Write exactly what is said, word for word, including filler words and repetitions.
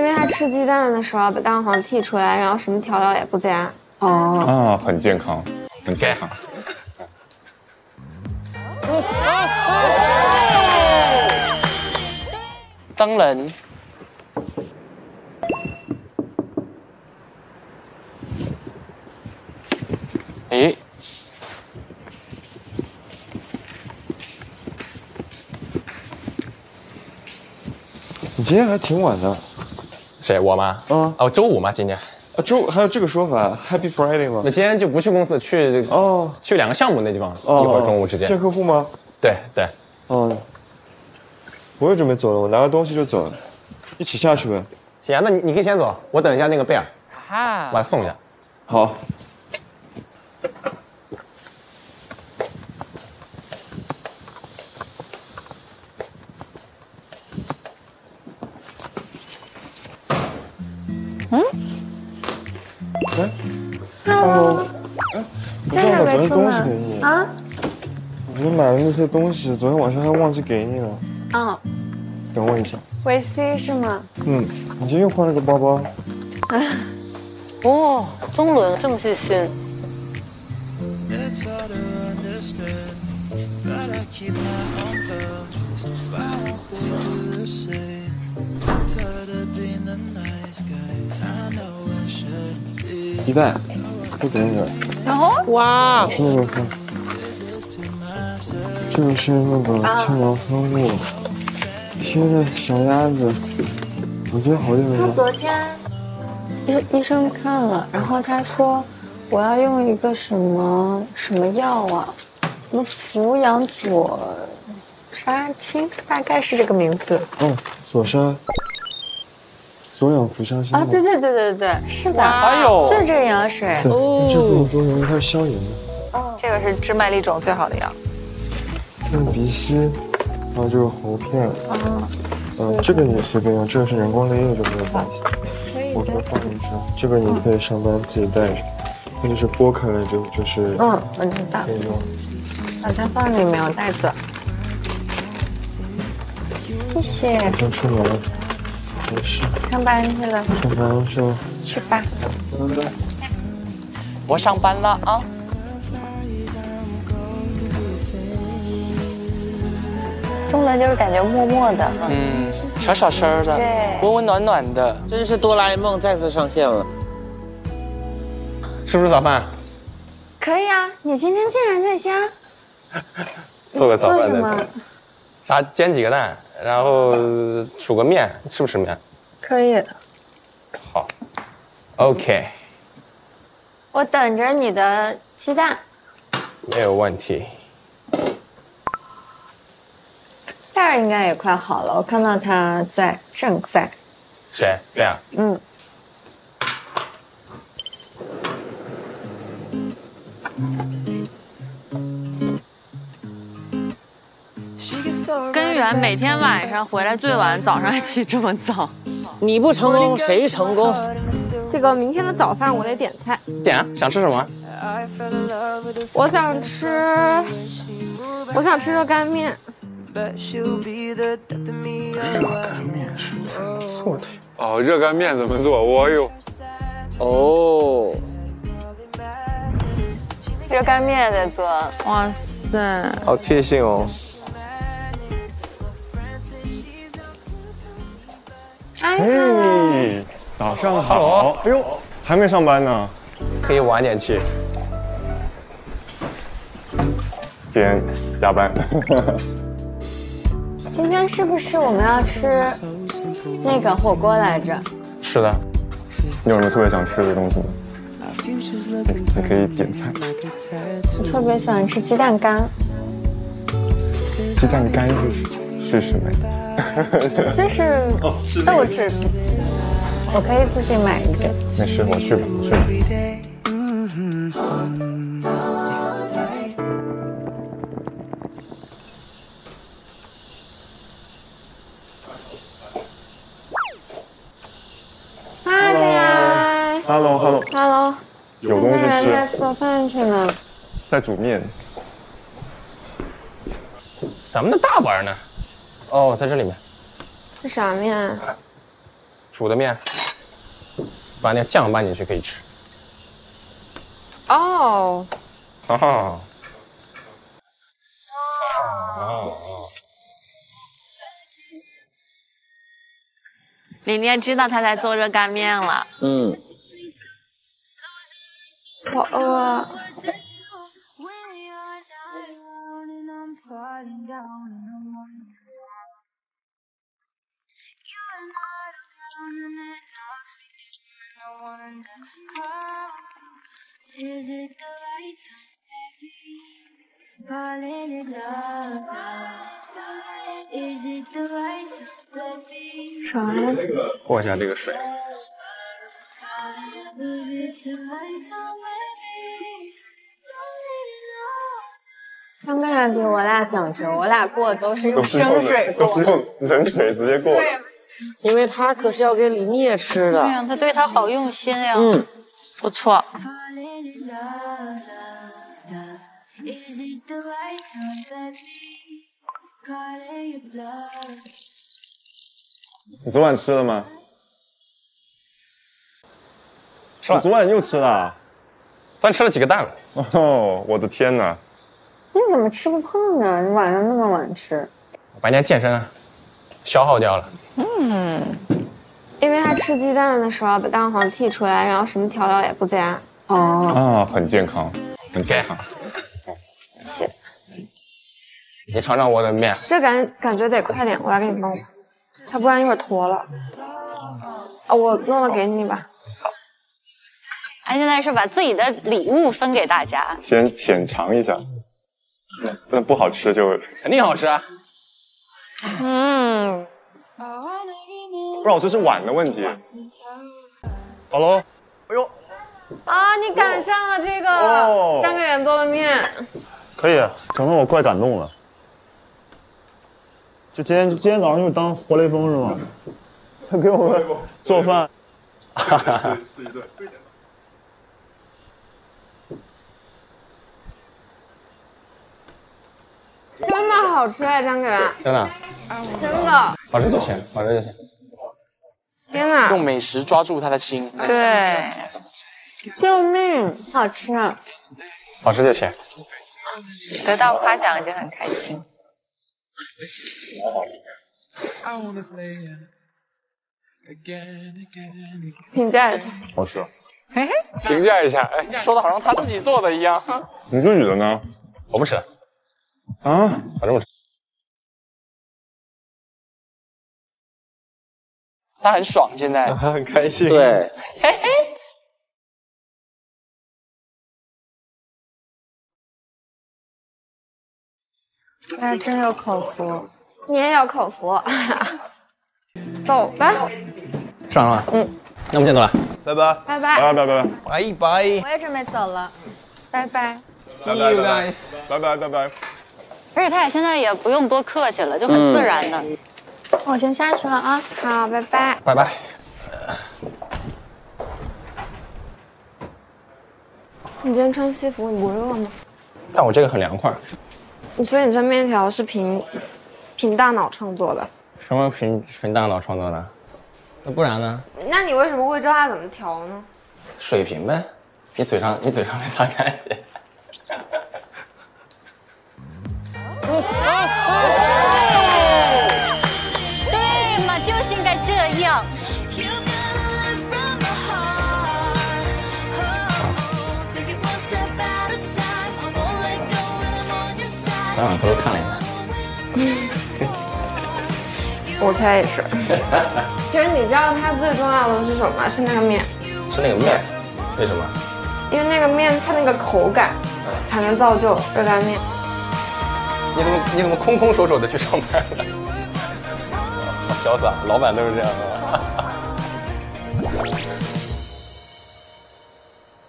因为他吃鸡蛋的时候把蛋黄剔出来，然后什么调料也不加。哦啊，很健康，很健康。当然。 诶，你今天还挺晚的。谁？我吗？嗯。哦，周五吗？今天？啊，周还有这个说法 ，Happy Friday 吗？那今天就不去公司，去哦，去两个项目那地方，一会儿中午时间。见客户吗？对对。嗯。我也准备走了，我拿个东西就走了，一起下去呗。行啊，那你你可以先走，我等一下那个贝尔，我来送一下。好。 嗯，哎，哦，哎，我正好昨天东西给你啊，我昨天买了那些东西，昨天晚上还忘记给你了。哦，等我一下。维 C 是吗？嗯，你今天又换了个包包。哎，哦，中伦这么细心。一袋，不给你了。哦，哇！是那个看，这个是那个清凉风露，贴着小鸭子，我觉得好厉害。他昨天医医生看了，然后他说我要用一个什么什么药啊，什么扶阳左沙清，大概是这个名字。嗯，左沙。 左氧扶伤心啊！对对对对对，是的，哎呦，就是这个眼药水。对，这么多年它是消炎的。哦，这个是治麦粒肿最好的药。看鼻息，然后就是喉片。啊，嗯，这个你随便用，这个是人工泪液就没有关系。可以。我给它放进去。这个你可以上班自己带着，那就是剥开了就就是。嗯，我知道。可以用。我在放里面，我带走。谢谢。我先出门了。 没事，上班去了。上班去了。去吧。拜拜。我上班了啊。中伦就是感觉默默的，嗯，小小声的，对，温温暖暖的，真是哆啦 A 梦再次上线了。是不是早饭？可以啊，你今天竟然在家做个早饭再走。啥？煎几个蛋？ 然后煮个面，吃不吃面？可以。好 ，OK。我等着你的鸡蛋。没有问题。贝尔应该也快好了，我看到他在正在。谁？贝尔。嗯。根源每天晚上回来最晚，早上还起这么早。你不成功谁成功？这个明天的早饭我得点菜。点啊，想吃什么？我想吃，我想吃热干面。热干面是怎么做的？哦，热干面怎么做？我有。哦。热干面在做。哇塞，好贴心哦。 哎，早上好！哎呦，还没上班呢，可以晚点去。今天加班。今天是不是我们要吃那个火锅来着？是的。你有什么特别想吃的东西吗？你可以点菜。我特别喜欢吃鸡蛋干。鸡蛋干是是什么？ 就是，豆制品，我可以自己买一个。没事，我去吧，我去吧。妈的呀 ！Hello Hello Hello， 有东西吃。在做饭去呢。在煮面。咱们的大碗呢？ 哦，在这里面，是啥面？煮的面，把那酱拌进去可以吃。哦。哦。 你你也知道他在做热干面了。嗯。好饿啊。啥？过一下这个水。刚刚还比我俩讲究，我俩过的都是用生水过，都是用冷水直接过。对，因为他可是要给李聂吃的。对呀，他对他好用心呀。嗯，不错。 Is it the right time, baby? Calling your bluff. 你昨晚吃了吗？吃了。昨晚又吃了，昨晚吃了几个蛋了。哦，我的天哪！你怎么吃不胖呢？你晚上那么晚吃？我白天健身啊，消耗掉了。嗯，因为他吃鸡蛋的时候把蛋黄剔出来，然后什么调料也不加。哦。啊，很健康，很健康。 谢谢，你尝尝我的面，这感感觉得快点，我来给你弄，它不然一会儿坨了。啊，我弄了给你吧。好。他现在是把自己的礼物分给大家，先浅尝一下。那、嗯、不好吃就肯定好吃啊。嗯。不好吃是碗的问题。好喽，哎呦。啊，你赶上了这个、哦、张哥远做的面。 可以，整得我怪感动了。就今天，今天早上就是当活雷锋是吗？他给我们做饭，哈哈是一顿。真的好吃哎，张远。真的。真的。好吃就行，好吃就行。天哪！用美食抓住他的心。对。救命！好吃。好吃就行。 得到夸奖就很开心。评价一下，好吃。嘿嘿，评价一下，哎，说的好像他自己做的一样。你自己的呢？我不吃。啊，反正我吃。他很爽，现在他很开心。对，嘿嘿。 哎，真有口福，你也有口福。走吧，上了。嗯，那我们先走了，拜拜，拜拜，拜拜，拜拜，拜拜。我也准备走了，拜拜。拜拜拜拜拜拜。而且他也现在也不用多客气了，就很自然的。我先下去了啊，好，拜拜，拜拜。你今天穿西服，你不热吗？但我这个很凉快。 所以你这面条是凭凭大脑创作的？什么凭凭大脑创作的？那不然呢？那你为什么会知道它怎么调呢？水平呗，你嘴上你嘴上没擦干净。对嘛，就是应该这样。咱俩偷偷看了一下，我猜也是。其实你知道它最重要的是什么吗？是那个面，是那个面，为什么？因为那个面它那个口感，才能造就热干面。你怎么你怎么空空手手的去上班了？好潇洒，老板都是这样的。